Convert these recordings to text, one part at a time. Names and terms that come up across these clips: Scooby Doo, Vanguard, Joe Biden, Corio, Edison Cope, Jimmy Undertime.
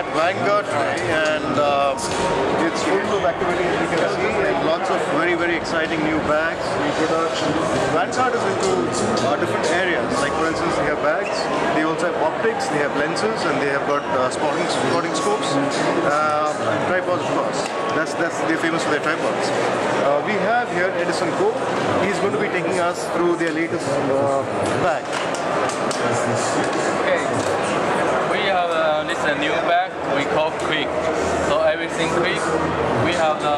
at Vanguard today, and it's full of activities we can see, and lots of very, very exciting new bags, new products. Vanguard is into different areas, like for instance they have bags, they also have optics, they have lenses, and they have got spotting scopes and tripods of course. They're famous for their tripods. We have here Edison Cope. He's going to be taking us through their latest bag. Okay, we have this new bag we call Quick. So everything quick. We have the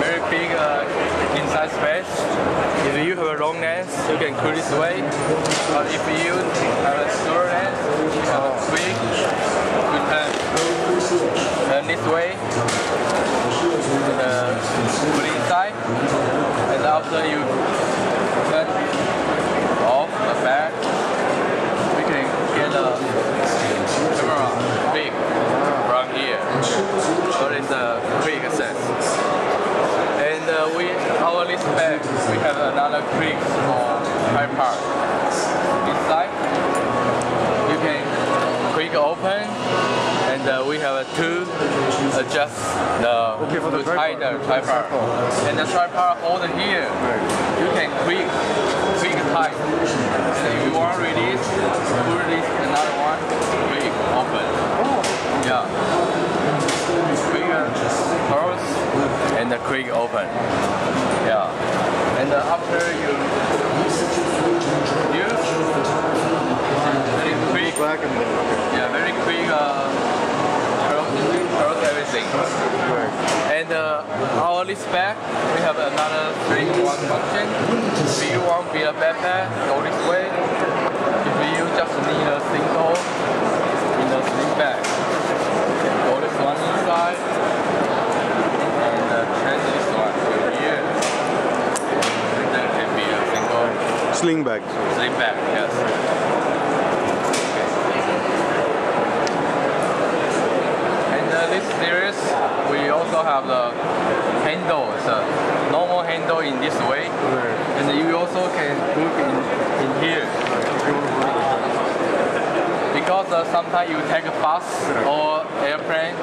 very big inside space. If you have a long lens, you can cut this way. But if you have a short lens, you have a quick, you can turn this way and put it inside. And after you turn off the bag, camera big from here, so it's a quick access. And our list bag, we have another quick for tripod. Inside, you can quick open, and we have two adjust to tighten the tripod. And the tripod holder here, you can quick tight. So if you want to release, put this another one, quick open. Yeah. Quicker close and the quick open. Yeah. And after you use, very quick. Yeah, very quick. Close everything. And our list bag, we have another 3-in-1 function. If you want to be a backpack, go this way. If you just need a single in the sling bag, go this one inside and change this one here. And that can be a single sling bag. Sling bag, yes. This series, we also have the handle, the normal handle in this way, and you also can put in here. Because sometimes you take a bus or airplane,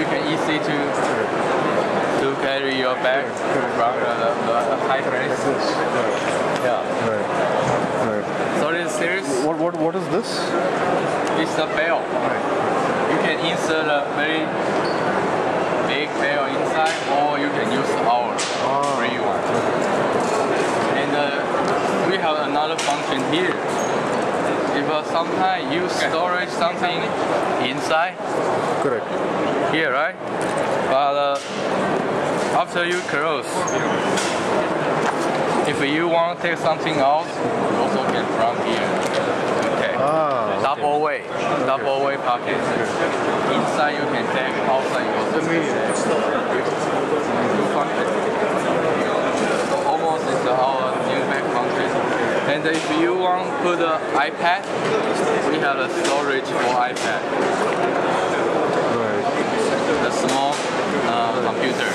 you can easy to carry your bag from the high place. Yeah. So this series. What is this? It's a bell. You can insert a very big bell inside, or you can use our free one. And we have another function here. If sometimes you storage something inside, correct? Here, right? But after you close, if you want to take something out, you also can from here. Double way pocket. Inside you can take, outside you also can take. Two functions. So almost it's our new bag function. And if you want to put an iPad, we have a storage for iPad. The small computer.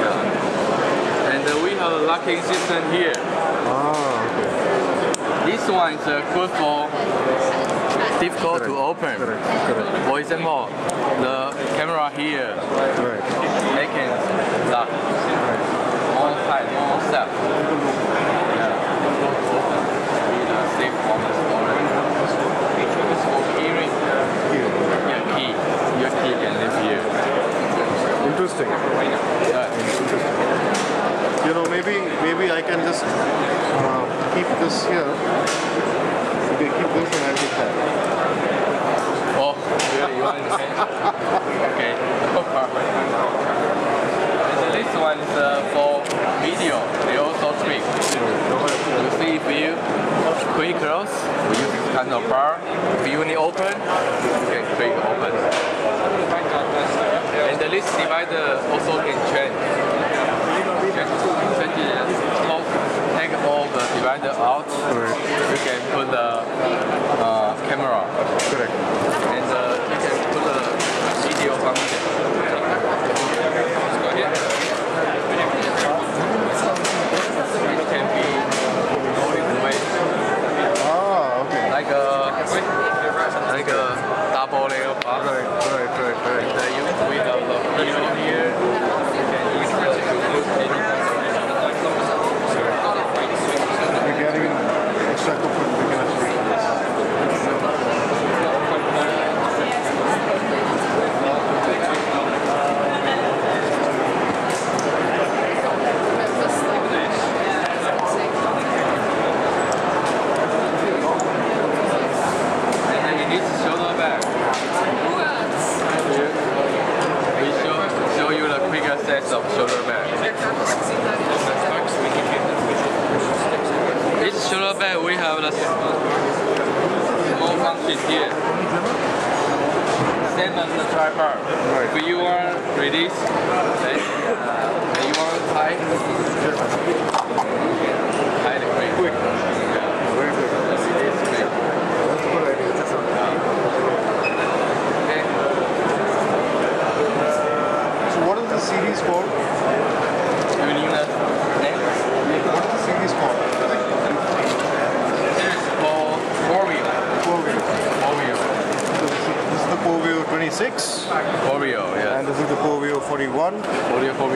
Yeah. And we have a locking system here. This one is good for difficult to open. Correct. For example, the camera here, they can lock more tight, more stuff. Yeah. Safe from the storage. It's for keyring. Your key. Your key can live here. Interesting. Yeah. You know, maybe I can just keep this here. You can keep this and I'll keep that. Oh, really? You want to say? Okay. And this one is for video. They also quick. You see, if you quick close, we use this kind of bar. If you need open, you can quick open. And this divider also can change. Take all the divider out. You can put the camera. Correct. And you can put the video function. Go ahead. It can be all in the way. Like a double layer Right. We have the opinion here. We can even extract the food. We can extract. Of solar bag. This solar bag we have the small function here. Same as the tripod. Right. If you want release, then you want tie. Tie the crane. Quick. Very quick. That's a good idea. That's what is the series called? What is the series called? This is called Corio. Corio. This is the Corio 26. Corio, yeah. And this is the Corio 41. Corio 41.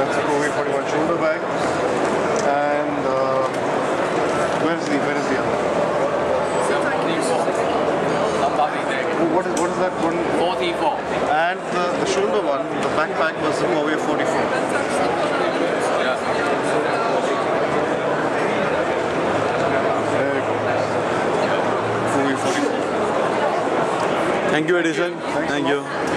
That's the Corio 41 shoulder bag. And where is the other? What is that one? 44. And the shoulder one, the backpack was the Corio 44. There you go. Corio 44. Thank you, Edison. Thank you.